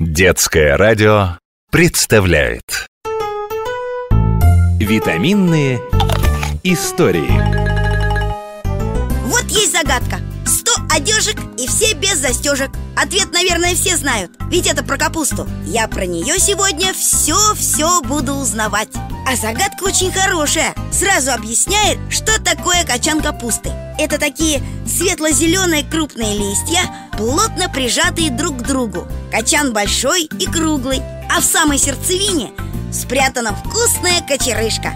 Детское радио представляет витаминные истории. Вот есть загадка. 100 одежек и все без застежек. Ответ, наверное, все знают, ведь это про капусту. Я про нее сегодня все буду узнавать. А загадка очень хорошая. Сразу объясняет, что такое качан капусты. Это такие светло-зеленые крупные листья, плотно прижатые друг к другу. Качан большой и круглый, а в самой сердцевине спрятана вкусная кочерышка.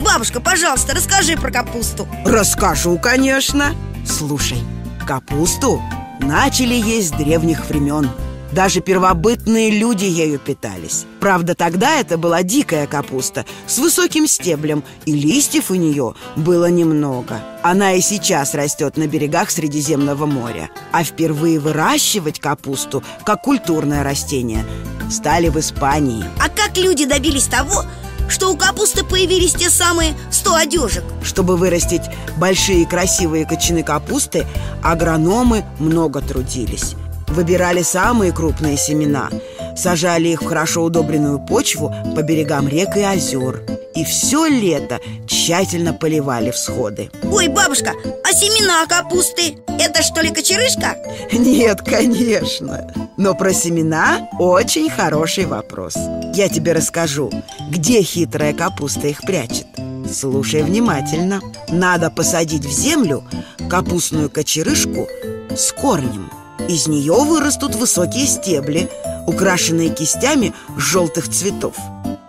Бабушка, пожалуйста, расскажи про капусту. Расскажу, конечно. Слушай, капусту начали есть с древних времен. Даже первобытные люди ею питались. Правда, тогда это была дикая капуста с высоким стеблем, и листьев у нее было немного. Она и сейчас растет на берегах Средиземного моря. А впервые выращивать капусту как культурное растение стали в Испании. А как люди добились того, что у капусты появились те самые 100 одежек? Чтобы вырастить большие красивые качаны капусты, агрономы много трудились. Выбирали самые крупные семена, сажали их в хорошо удобренную почву по берегам рек и озер. И все лето тщательно поливали всходы. Ой, бабушка, а семена капусты — это что ли кочерышка? Нет, конечно. Но про семена очень хороший вопрос. Я тебе расскажу, где хитрая капуста их прячет. Слушай внимательно. Надо посадить в землю капустную кочерышку с корнем. Из нее вырастут высокие стебли, украшенные кистями желтых цветов.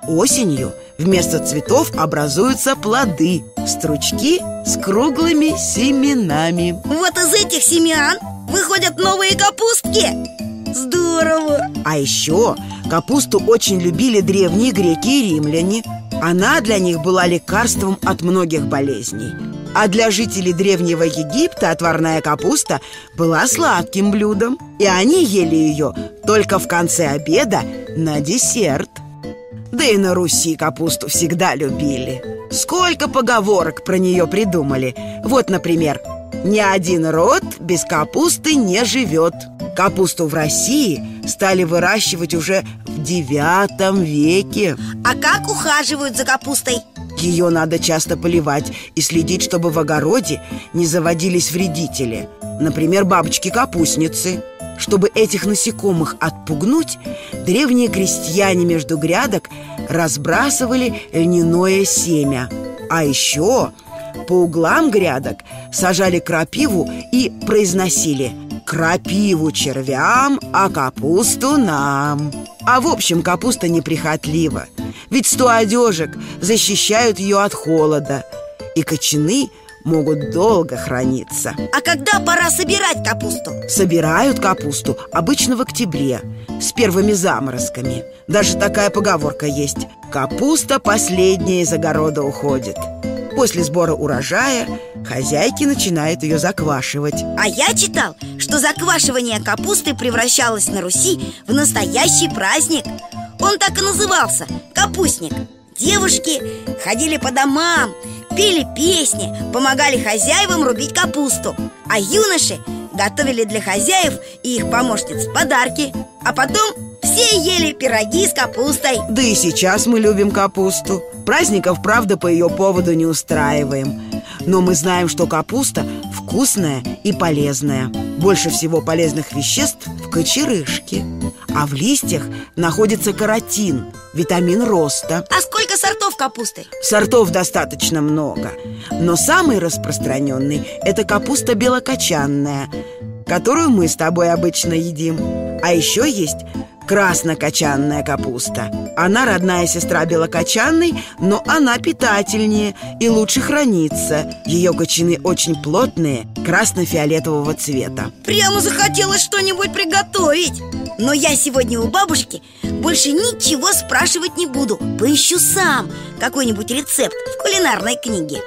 Осенью вместо цветов образуются плоды, стручки с круглыми семенами. Вот из этих семян выходят новые капустки? Здорово! А еще капусту очень любили древние греки и римляне. Она для них была лекарством от многих болезней. А для жителей Древнего Египта отварная капуста была сладким блюдом, и они ели ее только в конце обеда на десерт. Да и на Руси капусту всегда любили. Сколько поговорок про нее придумали. Вот, например, «Ни один род без капусты не живет». Капусту в России стали выращивать уже в IX веке. А как ухаживают за капустой? Ее надо часто поливать и следить, чтобы в огороде не заводились вредители. Например, бабочки-капустницы. Чтобы этих насекомых отпугнуть, древние крестьяне между грядок разбрасывали льняное семя. А еще по углам грядок сажали крапиву и произносили: «Крапиву червям, а капусту нам». А в общем, капуста неприхотлива, ведь 100 одежек защищают ее от холода, и качаны могут долго храниться. А когда пора собирать капусту? Собирают капусту обычно в октябре, с первыми заморозками. Даже такая поговорка есть: «Капуста последняя из огорода уходит». После сбора урожая хозяйки начинают ее заквашивать. А я читал, что заквашивание капусты превращалось на Руси в настоящий праздник. Он так и назывался – капустник. Девушки ходили по домам, пели песни, помогали хозяевам рубить капусту. А юноши готовили для хозяев и их помощниц подарки. А потом все ели пироги с капустой. Да и сейчас мы любим капусту. Праздников, правда, по ее поводу не устраиваем. Но мы знаем, что капуста вкусная и полезная. Больше всего полезных веществ в кочерышке. А в листьях находится каротин, витамин роста. А сколько сортов капусты? Сортов достаточно много. Но самый распространенный – это капуста белокочанная, которую мы с тобой обычно едим. А еще есть краснокочанная капуста. Она родная сестра белокочанной, но она питательнее и лучше хранится. Ее кочаны очень плотные, красно-фиолетового цвета. Прямо захотелось что-нибудь приготовить. Но я сегодня у бабушки больше ничего спрашивать не буду. Поищу сам какой-нибудь рецепт в кулинарной книге.